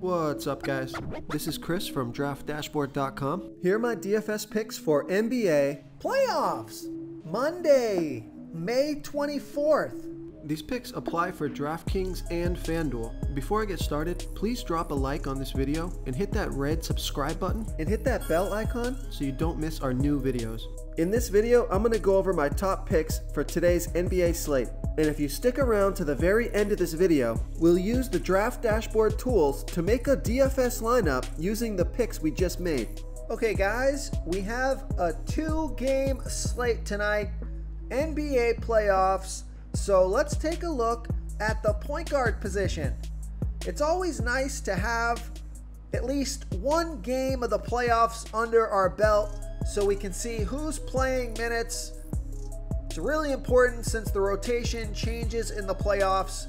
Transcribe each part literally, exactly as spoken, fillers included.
What's up, guys? This is Chris from draft dashboard dot com. Here are my D F S picks for N B A playoffs Monday, May twenty-fourth. These picks apply for DraftKings and FanDuel. Before I get started, please drop a like on this video and hit that red subscribe button and hit that bell icon so you don't miss our new videos. In this video, I'm going to go over my top picks for today's N B A slate. And if you stick around to the very end of this video, we'll use the Draft Dashboard tools to make a D F S lineup using the picks we just made. Okay guys, we have a two-game slate tonight, N B A playoffs, so let's take a look at the point guard position. It's always nice to have at least one game of the playoffs under our belt so we can see who's playing minutes. It's really important since the rotation changes in the playoffs.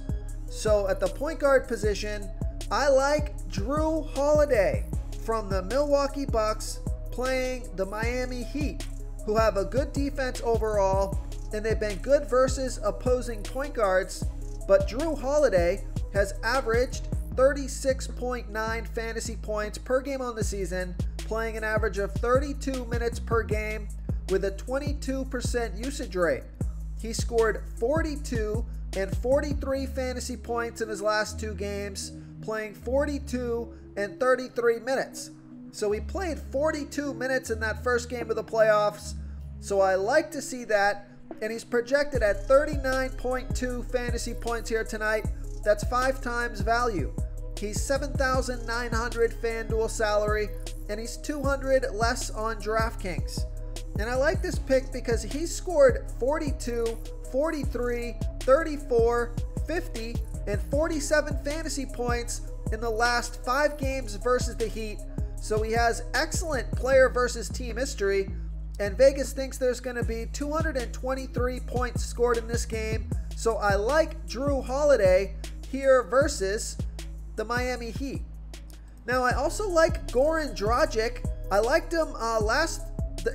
So at the point guard position, I like Jrue Holiday from the Milwaukee Bucks playing the Miami Heat, who have a good defense overall, and they've been good versus opposing point guards, but Jrue Holiday has averaged thirty-six point nine fantasy points per game on the season, playing an average of thirty-two minutes per game, with a twenty-two percent usage rate. He scored forty-two and forty-three fantasy points in his last two games, playing forty-two and thirty-three minutes. So he played forty-two minutes in that first game of the playoffs. So I like to see that. And he's projected at thirty-nine point two fantasy points here tonight. That's five times value. He's seven thousand nine hundred FanDuel salary, and he's two hundred less on DraftKings. And I like this pick because he scored forty-two, forty-three, thirty-four, fifty, and forty-seven fantasy points in the last five games versus the Heat. So he has excellent player versus team history. And Vegas thinks there's going to be two hundred twenty-three points scored in this game. So I like Jrue Holiday here versus the Miami Heat. Now, I also like Goran Dragic. I liked him uh, last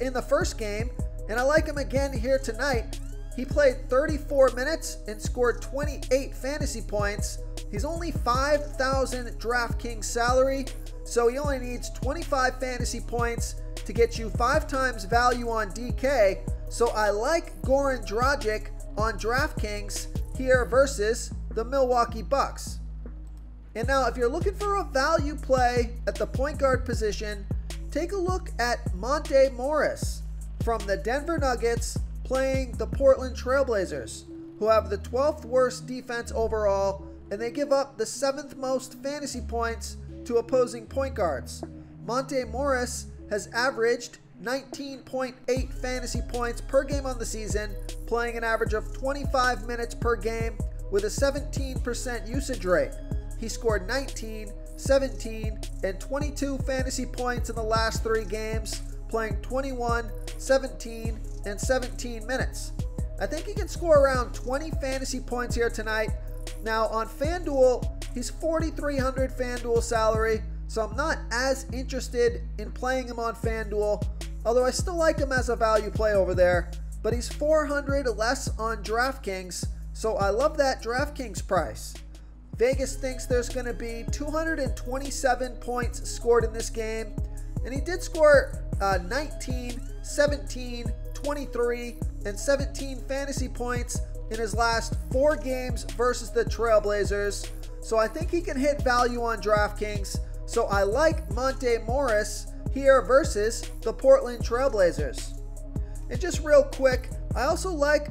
in the first game, and I like him again here tonight. He played thirty-four minutes and scored twenty-eight fantasy points. He's only five thousand DraftKings salary, so he only needs twenty-five fantasy points to get you five times value on D K. So I like Goran Dragic on DraftKings here versus the Milwaukee Bucks. And now if you're looking for a value play at the point guard position, take a look at Monte Morris from the Denver Nuggets playing the Portland Trailblazers, who have the twelfth worst defense overall, and they give up the seventh most fantasy points to opposing point guards. Monte Morris has averaged nineteen point eight fantasy points per game on the season, playing an average of twenty-five minutes per game with a seventeen percent usage rate. He scored nineteen, seventeen, and twenty-two fantasy points in the last three games, playing twenty-one, seventeen, and seventeen minutes. I think he can score around twenty fantasy points here tonight. Now on FanDuel, he's forty-three hundred FanDuel salary, so I'm not as interested in playing him on FanDuel, although I still like him as a value play over there, but he's four hundred less on DraftKings, so I love that DraftKings price. Vegas thinks there's going to be two hundred twenty-seven points scored in this game. And he did score uh, nineteen, seventeen, twenty-three, and seventeen fantasy points in his last four games versus the Trailblazers. So I think he can hit value on DraftKings. So I like Monte Morris here versus the Portland Trailblazers. And just real quick, I also like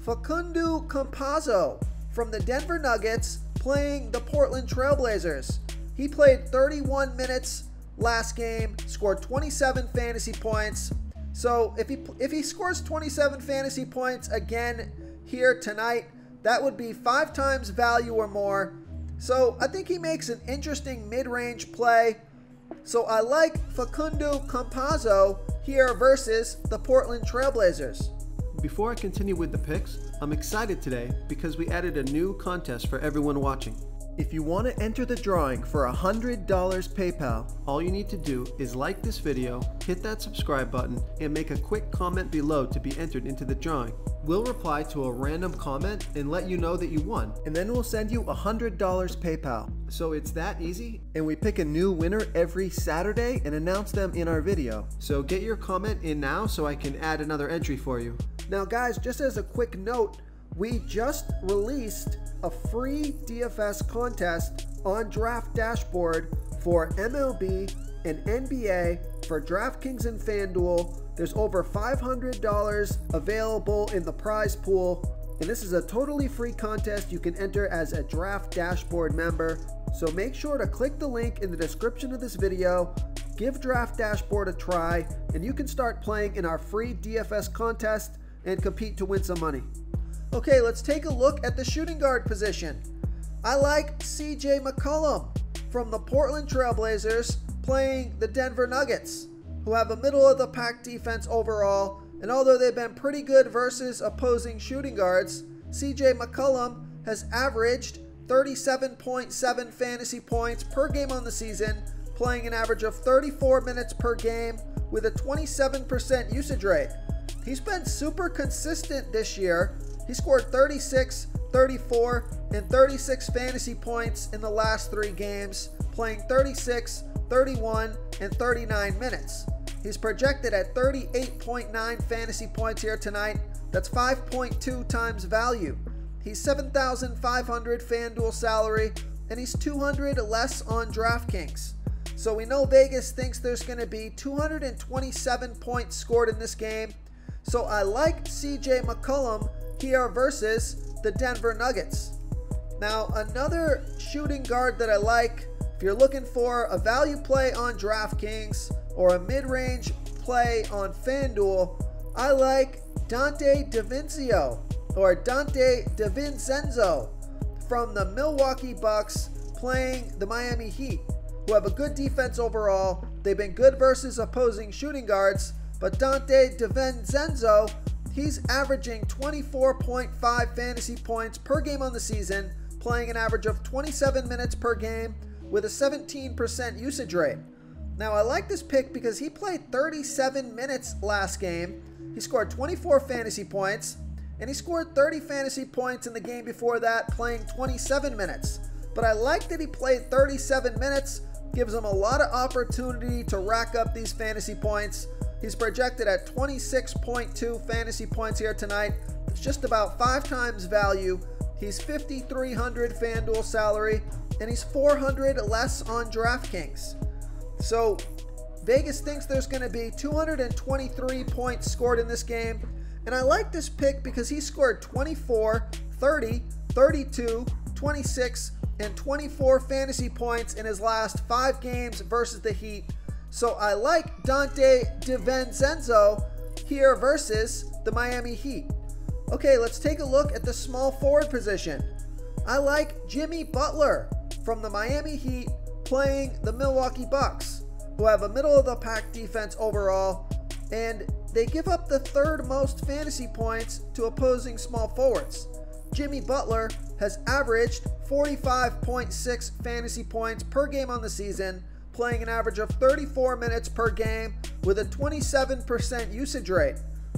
Facundo Campazzo from the Denver Nuggets playing the Portland Trailblazers. He played thirty-one minutes last game, scored twenty-seven fantasy points. So if he if he scores twenty-seven fantasy points again here tonight, that would be five times value or more. So I think he makes an interesting mid-range play. So I like Facundo Campazzo here versus the Portland Trailblazers. Before I continue with the picks, I'm excited today because we added a new contest for everyone watching. If you want to enter the drawing for one hundred dollars PayPal, all you need to do is like this video, hit that subscribe button, and make a quick comment below to be entered into the drawing. We'll reply to a random comment and let you know that you won, and then we'll send you one hundred dollars PayPal. So it's that easy, and we pick a new winner every Saturday and announce them in our video. So get your comment in now so I can add another entry for you. Now guys, just as a quick note, we just released a free D F S contest on Draft Dashboard for M L B and N B A for DraftKings and FanDuel. There's over five hundred dollars available in the prize pool, and this is a totally free contest you can enter as a Draft Dashboard member. So make sure to click the link in the description of this video, give Draft Dashboard a try, and you can start playing in our free D F S contest and compete to win some money. Okay, let's take a look at the shooting guard position. I like C J McCollum from the Portland Trailblazers playing the Denver Nuggets, who have a middle-of-the-pack defense overall, and although they've been pretty good versus opposing shooting guards, C J McCollum has averaged thirty-seven point seven fantasy points per game on the season, playing an average of thirty-four minutes per game with a twenty-seven percent usage rate. He's been super consistent this year. He scored thirty-six, thirty-four, and thirty-six fantasy points in the last three games, playing thirty-six, thirty-one, and thirty-nine minutes. He's projected at thirty-eight point nine fantasy points here tonight. That's five point two times value. He's seven thousand five hundred FanDuel salary, and he's two hundred less on DraftKings. So we know Vegas thinks there's going to be two hundred twenty-seven points scored in this game. So I like C J McCollum here versus the Denver Nuggets. Now, another shooting guard that I like, if you're looking for a value play on DraftKings or a mid-range play on FanDuel, I like Dante DiVincenzo or Dante DiVincenzo from the Milwaukee Bucks playing the Miami Heat, who have a good defense overall. They've been good versus opposing shooting guards, but Dante DiVincenzo, he's averaging twenty-four point five fantasy points per game on the season, playing an average of twenty-seven minutes per game with a seventeen percent usage rate. Now, I like this pick because he played thirty-seven minutes last game. He scored twenty-four fantasy points, and he scored thirty fantasy points in the game before that, playing twenty-seven minutes. But I like that he played thirty-seven minutes, gives him a lot of opportunity to rack up these fantasy points. He's projected at twenty-six point two fantasy points here tonight. It's just about five times value. He's fifty-three hundred FanDuel salary, and he's four hundred less on DraftKings. So Vegas thinks there's going to be two hundred twenty-three points scored in this game. And I like this pick because he scored twenty-four, thirty, thirty-two, twenty-six, and twenty-four fantasy points in his last five games versus the Heat. So I like Dante DiVincenzo here versus the Miami Heat. Okay, let's take a look at the small forward position. I like Jimmy Butler from the Miami Heat playing the Milwaukee Bucks, who have a middle-of-the-pack defense overall, and they give up the third most fantasy points to opposing small forwards. Jimmy Butler has averaged forty-five point six fantasy points per game on the season, playing an average of thirty-four minutes per game with a twenty-seven percent usage rate.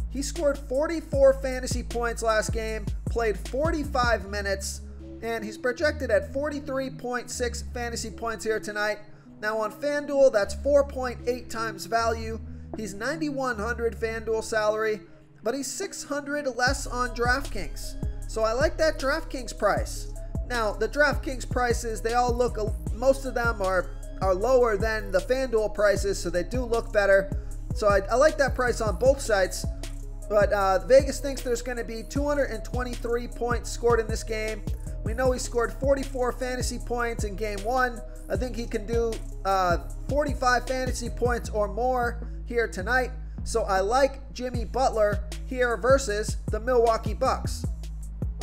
He scored forty-four fantasy points last game, played forty-five minutes, and he's projected at forty-three point six fantasy points here tonight. Now on FanDuel, that's four point eight times value. He's ninety-one hundred FanDuel salary, but he's six hundred less on DraftKings. So I like that DraftKings price. Now the DraftKings prices, they all look, most of them are are lower than the FanDuel prices, so they do look better. So I, I like that price on both sites, but uh, Vegas thinks there's going to be two hundred twenty-three points scored in this game. We know he scored forty-four fantasy points in game one. I think he can do uh, forty-five fantasy points or more here tonight. So I like Jimmy Butler here versus the Milwaukee Bucks.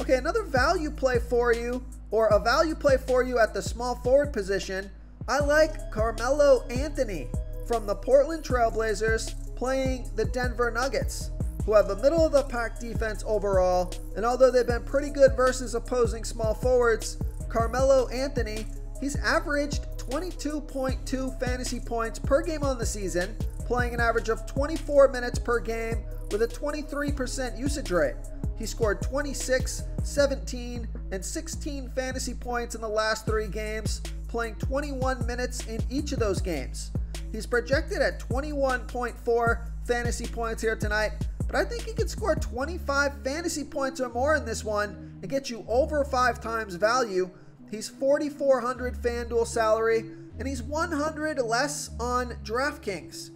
Okay, another value play for you, or a value play for you at the small forward position, I like Carmelo Anthony from the Portland Trailblazers playing the Denver Nuggets, who have a middle-of-the-pack defense overall, and although they've been pretty good versus opposing small forwards, Carmelo Anthony, he's averaged twenty-two point two fantasy points per game on the season, playing an average of twenty-four minutes per game with a twenty-three percent usage rate. He scored twenty-six, seventeen, and sixteen fantasy points in the last three games, playing twenty-one minutes in each of those games. He's projected at twenty-one point four fantasy points here tonight, but I think he could score twenty-five fantasy points or more in this one and get you over five times value. He's forty-four hundred FanDuel salary, and he's one hundred less on DraftKings.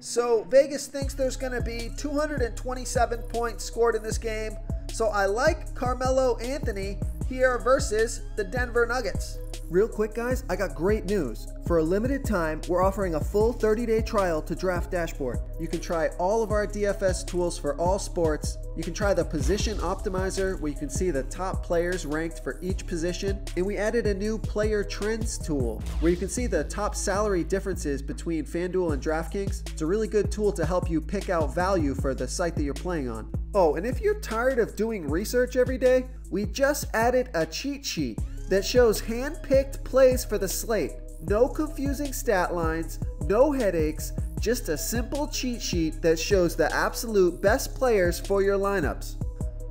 So Vegas thinks there's going to be two hundred twenty-seven points scored in this game. So I like Carmelo Anthony here versus the Denver Nuggets. Real quick, guys, I got great news. For a limited time, we're offering a full thirty day trial to Draft Dashboard. You can try all of our D F S tools for all sports. You can try the position optimizer, where you can see the top players ranked for each position. And we added a new player trends tool, where you can see the top salary differences between FanDuel and DraftKings. It's a really good tool to help you pick out value for the site that you're playing on. Oh, and if you're tired of doing research every day, we just added a cheat sheet that shows hand-picked plays for the slate. No confusing stat lines, no headaches, just a simple cheat sheet that shows the absolute best players for your lineups.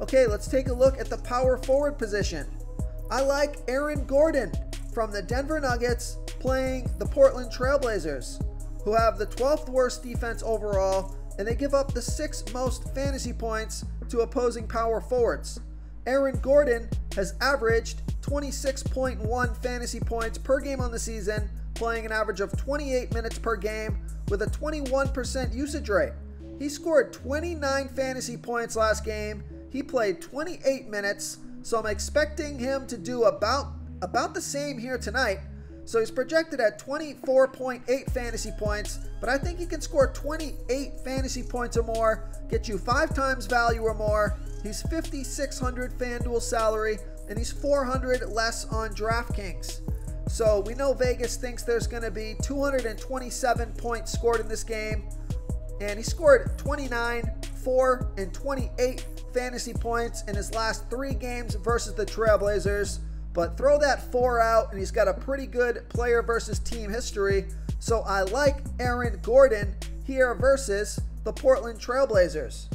Okay, let's take a look at the power forward position. I like Aaron Gordon from the Denver Nuggets playing the Portland Trailblazers, who have the twelfth worst defense overall, and they give up the sixth most fantasy points to opposing power forwards. Aaron Gordon has averaged twenty-six point one fantasy points per game on the season, playing an average of twenty-eight minutes per game with a twenty-one percent usage rate. He scored twenty-nine fantasy points last game. He played twenty-eight minutes, so I'm expecting him to do about, about the same here tonight. So he's projected at twenty-four point eight fantasy points, but I think he can score twenty-eight fantasy points or more, get you five times value or more. He's fifty-six hundred FanDuel salary, and he's four hundred less on DraftKings. So we know Vegas thinks there's going to be two hundred twenty-seven points scored in this game, and he scored twenty-nine, four, and twenty-eight fantasy points in his last three games versus the Trailblazers. But throw that four out, and he's got a pretty good player versus team history. So I like Aaron Gordon here versus the Portland Trailblazers.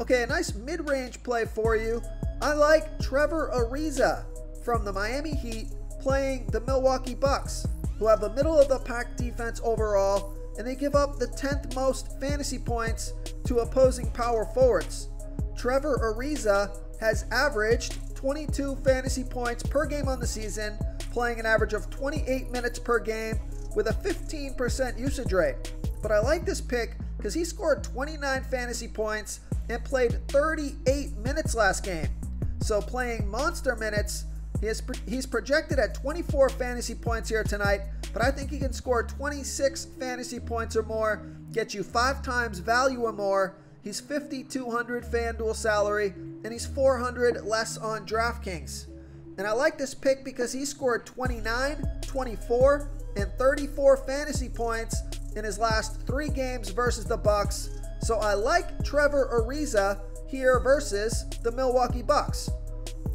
Okay, a nice mid-range play for you. I like Trevor Ariza from the Miami Heat playing the Milwaukee Bucks, who have the middle of the pack defense overall, and they give up the tenth most fantasy points to opposing power forwards. Trevor Ariza has averaged twenty-two fantasy points per game on the season, playing an average of twenty-eight minutes per game with a fifteen percent usage rate. But I like this pick because he scored twenty-nine fantasy points and played thirty-eight minutes last game. So playing monster minutes, he has, he's projected at twenty-four fantasy points here tonight, but I think he can score twenty-six fantasy points or more, get you five times value or more. He's fifty-two hundred FanDuel salary, and he's four hundred less on DraftKings. And I like this pick because he scored twenty-nine, twenty-four, and thirty-four fantasy points in his last three games versus the Bucks. So I like Trevor Ariza here versus the Milwaukee Bucks.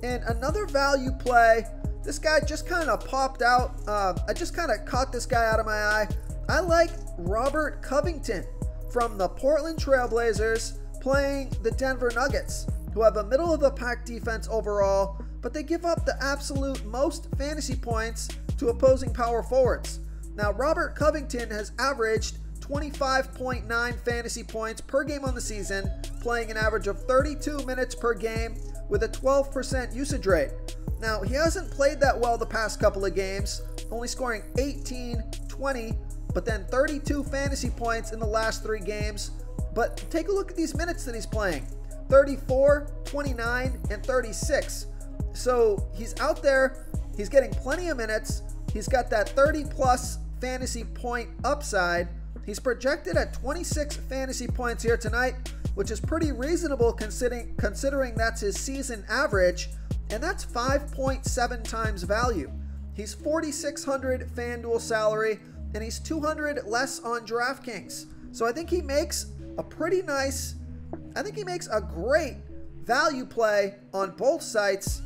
And another value play, this guy just kind of popped out. Uh, I just kind of caught this guy out of my eye. I like Robert Covington from the Portland Trailblazers playing the Denver Nuggets, who have a middle of the pack defense overall, but they give up the absolute most fantasy points to opposing power forwards. Now, Robert Covington has averaged twenty-five point nine fantasy points per game on the season, playing an average of thirty-two minutes per game with a twelve percent usage rate. Now, he hasn't played that well the past couple of games, only scoring eighteen, twenty, but then thirty-two fantasy points in the last three games. But take a look at these minutes that he's playing: thirty-four, twenty-nine, and thirty-six. So he's out there, he's getting plenty of minutes, he's got that thirty plus fantasy point upside. He's projected at twenty-six fantasy points here tonight, which is pretty reasonable considering considering that's his season average, and that's five point seven times value. He's forty-six hundred FanDuel salary, and he's two hundred less on DraftKings. So I think he makes a pretty nice, I think he makes a great value play on both sites.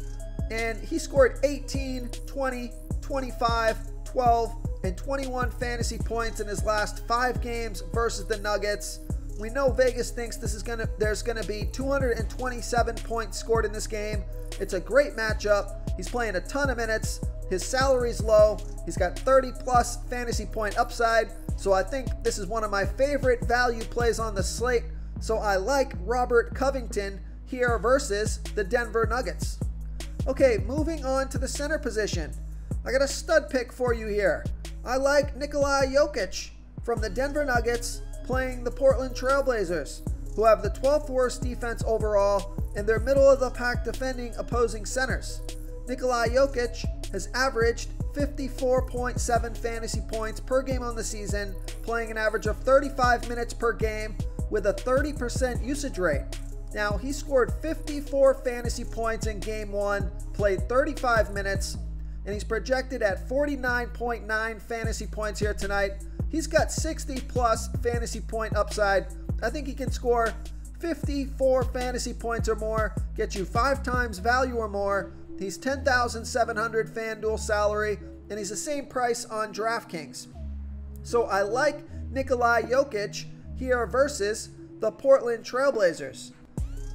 and he scored eighteen, twenty, twenty-five, twelve, and twenty-one fantasy points in his last five games versus the Nuggets. We know Vegas thinks this is gonna there's gonna be two hundred twenty-seven points scored in this game. It's a great matchup. He's playing a ton of minutes. His salary's low. He's got thirty plus fantasy point upside. So I think this is one of my favorite value plays on the slate. So I like Robert Covington here versus the Denver Nuggets. Okay, moving on to the center position. I got a stud pick for you here. I like Nikola Jokic from the Denver Nuggets playing the Portland Trailblazers, who have the twelfth worst defense overall and they're middle of the pack defending opposing centers. Nikola Jokic has averaged fifty-four point seven fantasy points per game on the season, playing an average of thirty-five minutes per game with a thirty percent usage rate. Now, he scored fifty-four fantasy points in game one, played thirty-five minutes, and he's projected at forty-nine point nine fantasy points here tonight. He's got sixty plus fantasy point upside. I think he can score fifty-four fantasy points or more, get you five times value or more. He's ten thousand seven hundred FanDuel salary, and he's the same price on DraftKings. So I like Nikola Jokic here versus the Portland Trailblazers.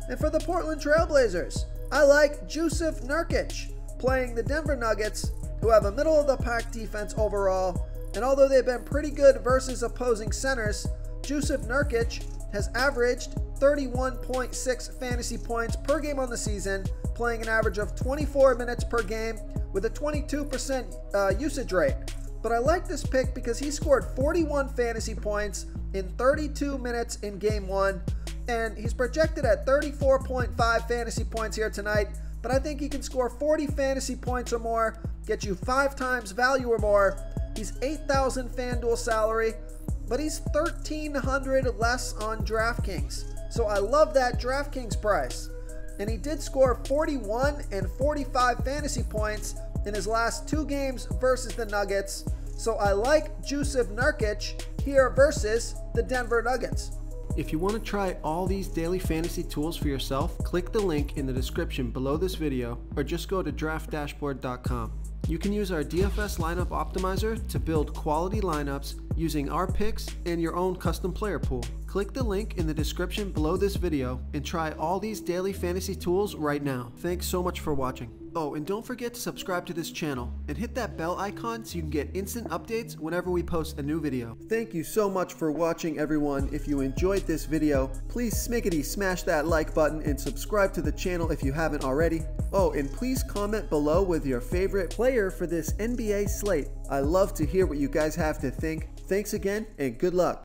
And for the Portland Trailblazers, I like Jusuf Nurkic playing the Denver Nuggets, who have a middle-of-the-pack defense overall. And although they've been pretty good versus opposing centers, Jusuf Nurkic has averaged thirty-one point six fantasy points per game on the season, playing an average of twenty-four minutes per game with a twenty-two percent uh, usage rate. But I like this pick because he scored forty-one fantasy points in thirty-two minutes in game one, and he's projected at thirty-four point five fantasy points here tonight, but I think he can score forty fantasy points or more, get you five times value or more. He's eight thousand FanDuel salary, but he's thirteen hundred less on DraftKings. So I love that DraftKings price. And he did score forty-one and forty-five fantasy points in his last two games versus the Nuggets. So I like Jusuf Nurkic here versus the Denver Nuggets. If you want to try all these daily fantasy tools for yourself, click the link in the description below this video or just go to draft dashboard dot com. You can use our D F S lineup optimizer to build quality lineups using our picks and your own custom player pool. Click the link in the description below this video and try all these daily fantasy tools right now. Thanks so much for watching. Oh, and don't forget to subscribe to this channel and hit that bell icon so you can get instant updates whenever we post a new video. Thank you so much for watching, everyone. If you enjoyed this video, please smickety smash that like button and subscribe to the channel if you haven't already. Oh, and please comment below with your favorite player for this N B A slate. I love to hear what you guys have to think. Thanks again and good luck.